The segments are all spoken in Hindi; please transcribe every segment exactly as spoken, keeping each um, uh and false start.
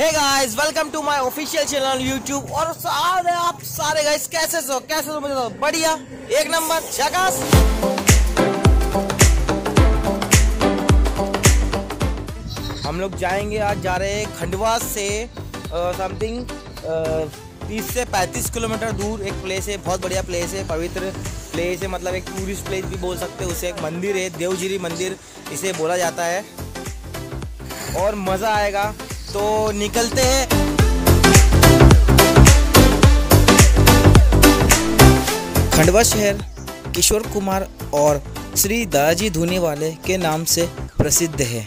Hey guys welcome to my official channel YouTube. और सारे आप सारे गाइस कैसे हो कैसे हो मुझे तो बढ़िया एक नंबर झकास। हम लोग जाएंगे आज जा रहे खंडवा से समथिंग तीस से पैंतीस किलोमीटर दूर एक प्लेस है, बहुत बढ़िया प्लेस है, पवित्र प्लेस है, मतलब एक टूरिस्ट प्लेस भी बोल सकते हैं उसे। एक मंदिर है, देवझिरी मंदिर इसे बोला जाता है और मज़ा आएगा। तो निकलते हैं। खंडवा शहर किशोर कुमार और श्री दाजी धूनी वाले के नाम से प्रसिद्ध है।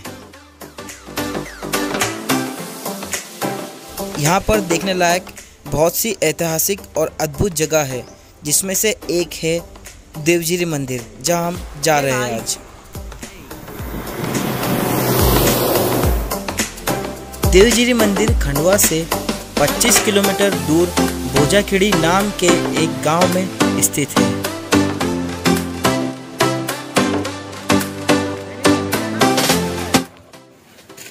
यहाँ पर देखने लायक बहुत सी ऐतिहासिक और अद्भुत जगह है, जिसमें से एक है देवझिरी मंदिर, जहाँ हम जा रहे हैं आज। देवझिरी मंदिर खंडवा से पच्चीस किलोमीटर दूर भोजाखेड़ी नाम के एक गांव में स्थित है।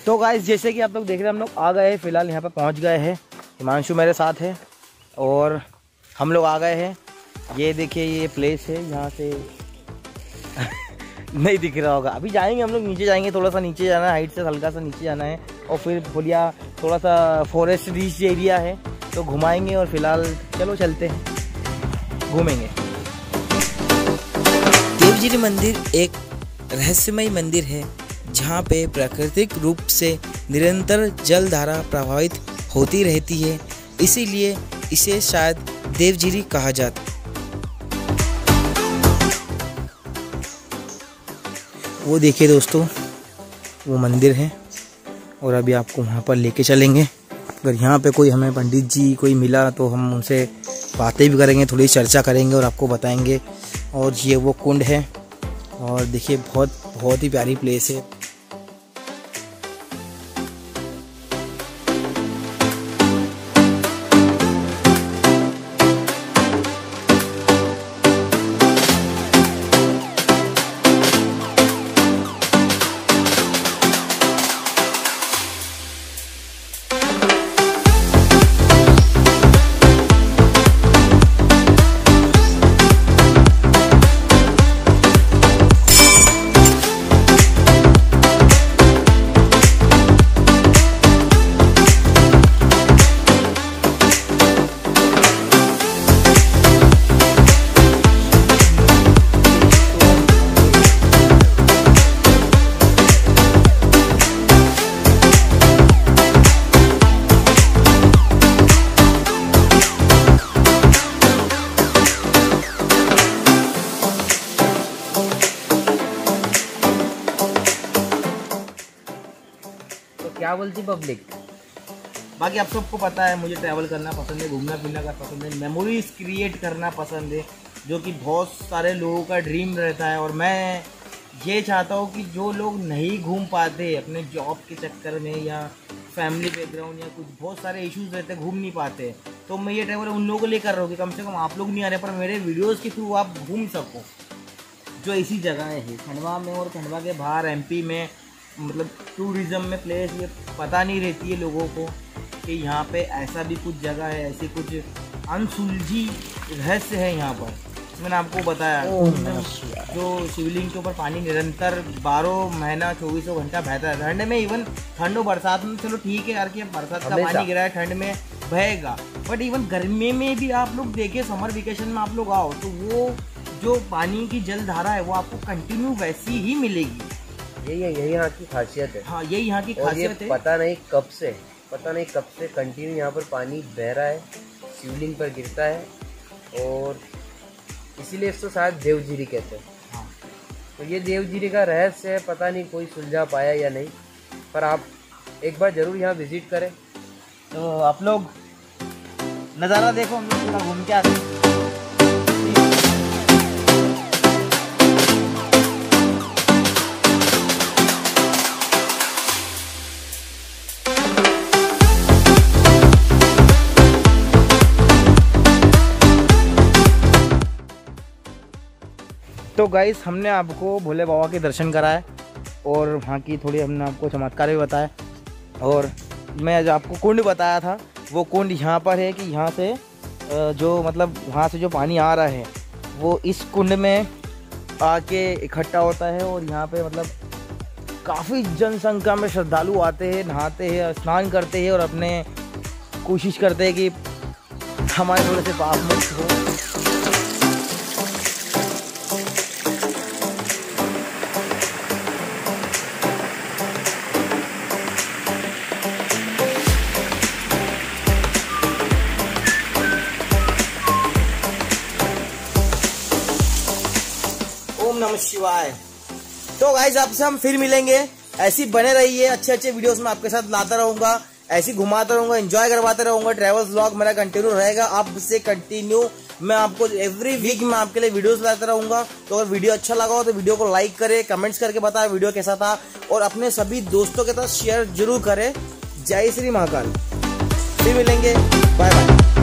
तो गाइस जैसे कि आप लोग देख रहे हैं, हम लोग आ गए हैं, फिलहाल यहाँ पर पहुँच गए हैं। हिमांशु मेरे साथ है और हम लोग आ गए हैं। ये देखिए ये प्लेस है, यहाँ से नहीं दिख रहा होगा, अभी जाएंगे हम लोग नीचे जाएंगे, थोड़ा सा नीचे जाना है, हाइट से हल्का सा नीचे जाना है और फिर बोलिया थोड़ा सा फॉरेस्ट रिच एरिया है तो घुमाएंगे। और फिलहाल चलो चलते हैं, घूमेंगे। देवझिरी मंदिर एक रहस्यमय मंदिर है जहाँ पे प्राकृतिक रूप से निरंतर जल धारा प्रवाहित होती रहती है, इसीलिए इसे शायद देवझिरी कहा जाता है। वो देखिए दोस्तों, वो मंदिर है और अभी आपको वहाँ पर लेके चलेंगे। अगर यहाँ पे कोई हमें पंडित जी कोई मिला तो हम उनसे बातें भी करेंगे, थोड़ी चर्चा करेंगे और आपको बताएंगे। और ये वो कुंड है और देखिए बहुत बहुत ही प्यारी प्लेस है। क्या बोलती पब्लिक, बाकी आप सबको पता है मुझे ट्रैवल करना पसंद है, घूमना फिरना का पसंद है, मेमोरीज क्रिएट करना पसंद है, जो कि बहुत सारे लोगों का ड्रीम रहता है। और मैं ये चाहता हूँ कि जो लोग नहीं घूम पाते अपने जॉब के चक्कर में या फैमिली बैकग्राउंड या कुछ बहुत सारे इश्यूज़ रहते घूम नहीं पाते, तो मैं ये ट्रैवल उन लोगों के लिए कर रहा हूँ कि कम से कम आप लोग नहीं आ रहे पर मेरे वीडियोज़ के थ्रू आप घूम सको। जो ऐसी जगह है खंडवा में और खंडवा के बाहर एम पी में, मतलब टूरिज़म में प्लेस ये पता नहीं रहती है लोगों को कि यहाँ पे ऐसा भी कुछ जगह है, ऐसी कुछ अनसुलझी रहस्य है यहाँ पर। मैंने आपको बताया जो शिवलिंग के ऊपर पानी निरंतर बारह महीना चौबीसों घंटा बहता है, ठंड में, इवन ठंड और बरसात में चलो ठीक है यार कि बरसात का पानी गिरा है ठंड में बहेगा, बट इवन गर्मी में भी आप लोग देखिए, समर वेकेशन में आप लोग आओ तो वो जो पानी की जल धारा है वो आपको कंटिन्यू वैसी ही मिलेगी। यही यही यहाँ की खासियत है। हाँ यही यहाँ की खासियत है। पता नहीं कब से पता नहीं कब से कंटिन्यू यहाँ पर पानी बह रहा है, शिवलिंग पर गिरता है और इसीलिए इसको शायद देवझिरी कहते हैं। हाँ। तो ये देवझिरी का रहस्य है, पता नहीं कोई सुलझा पाया या नहीं, पर आप एक बार ज़रूर यहाँ विजिट करें। तो आप लोग नज़ारा देखो, हम लोग थोड़ा घूम के आते हैं। तो गाइस हमने आपको भोले बाबा के दर्शन कराए और वहाँ की थोड़ी हमने आपको चमत्कार भी बताए और मैं जो आपको कुंड बताया था वो कुंड यहाँ पर है कि यहाँ से जो मतलब वहाँ से जो पानी आ रहा है वो इस कुंड में आके इकट्ठा होता है और यहाँ पे मतलब काफ़ी जनसंख्या में श्रद्धालु आते हैं, नहाते हैं, स्नान करते हैं और अपने कोशिश करते हैं कि हमारे थोड़े से पाप मुक्त हो। शिवाय। तो गाइस आपसे हम फिर मिलेंगे, ऐसी बने रहिए, अच्छे अच्छे वीडियोस में आपके साथ लाता रहूंगा, ऐसी घुमाता रहूंगा, एंजॉय करवाता रहूंगा। ट्रैवल व्लॉग मेरा कंटिन्यू रहेगा, आप उससे कंटिन्यू मैं आपको एवरी वीक मैं आपके लिए वीडियोस लाता रहूंगा। तो अगर वीडियो अच्छा लगा हो तो वीडियो को लाइक करे, कमेंट्स करके बताए वीडियो कैसा था और अपने सभी दोस्तों के साथ शेयर जरूर करे। जय श्री महाकाल, फिर मिलेंगे, बाय बाय।